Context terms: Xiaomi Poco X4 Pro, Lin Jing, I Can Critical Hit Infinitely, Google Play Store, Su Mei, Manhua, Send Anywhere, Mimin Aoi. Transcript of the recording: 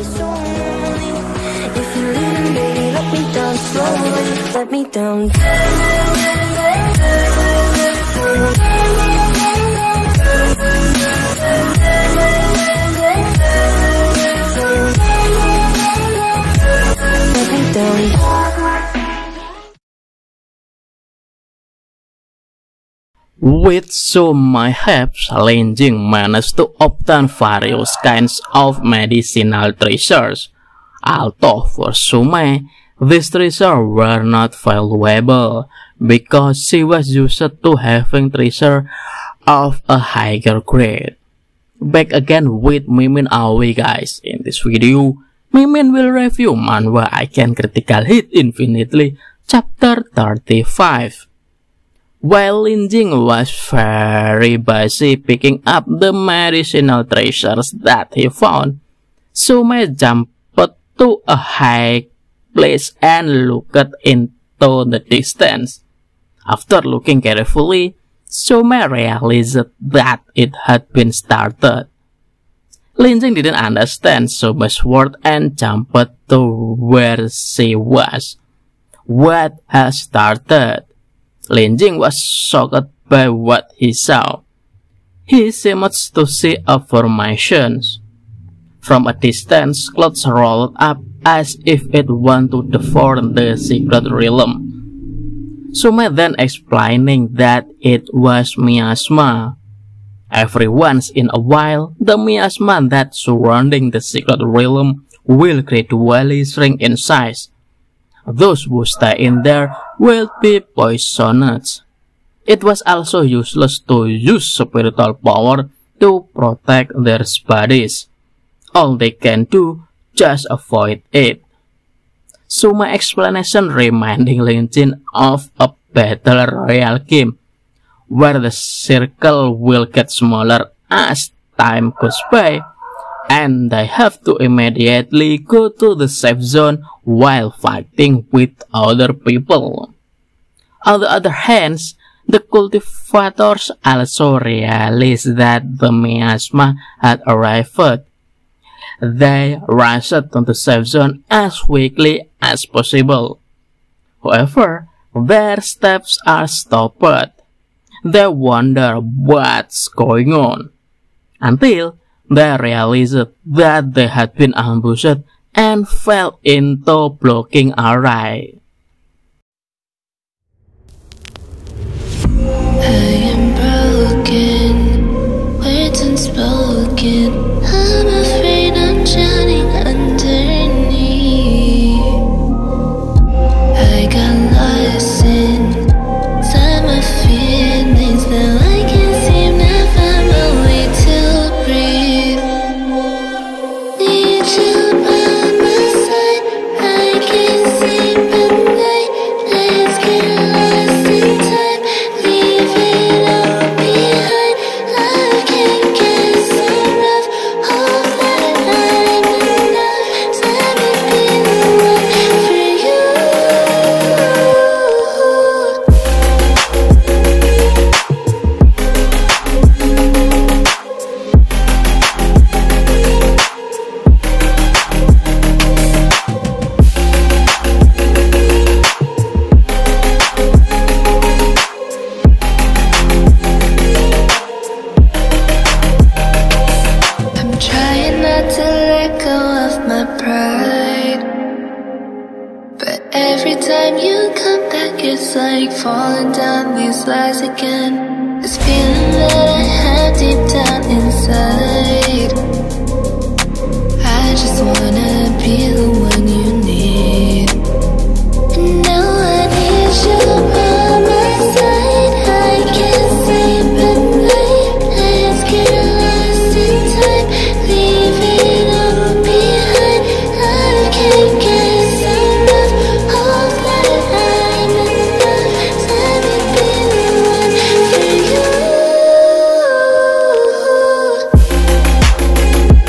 be so lonely. If you're leaving, baby, let me down slowly. Let me down. Let me down. With so many helps, Lin Jing managed to obtain various kinds of medicinal treasures. Although for Su Mei, these treasures were not valuable because she was used to having treasures of a higher grade. Back again with Mimin Aoi, guys. In this video, Mimin will review Manhua Icon Critical Hit Infinitely Chapter 35. While Lin Jing was very busy picking up the medicinal treasures that he found, Su Mei jumped to a high place and looked into the distance. After looking carefully, Su Mei realized that it had been started. Lin Jing didn't understand Su Mei's word and jumped to where she was. What had started? Lin Jing was shocked by what he saw. He seemed to see a formation. From a distance, clouds rolled up as if it wanted to deform the secret realm. Su Mei then explaining that it was miasma. Every once in a while, the miasma that surrounding the secret realm will gradually shrink in size. Those who stay in there will be poisoned. It was also useless to use spiritual power to protect their bodies. All they can do, just avoid it. Su Mei's explanation reminding Lin Jing of a battle royale game, where the circle will get smaller as time goes by, and they have to immediately go to the safe zone while fighting with other people. On the other hand, the cultivators also realized that the miasma had arrived. They rushed to the safe zone as quickly as possible. However, their steps are stopped. They wonder what's going on, until they realized that they had been ambushed and fell into blocking array. I am broken, words unspoken. I'm afraid I'm drowning underneath. I got lost inside my feelings. Now I can't seem to find my way to breathe. Need you by my side. I can't sleep at night. Let's get lost in time. Leave it all behind. Love can get so rough. Hold my again, this feeling that I had deep down inside. I just wanna be the one you need, and now I need you by my side. I can't sleep at night. Let's get lost in time. Leave it all behind. Love can't get enough. Hold that I'm enough. Let me be. For you.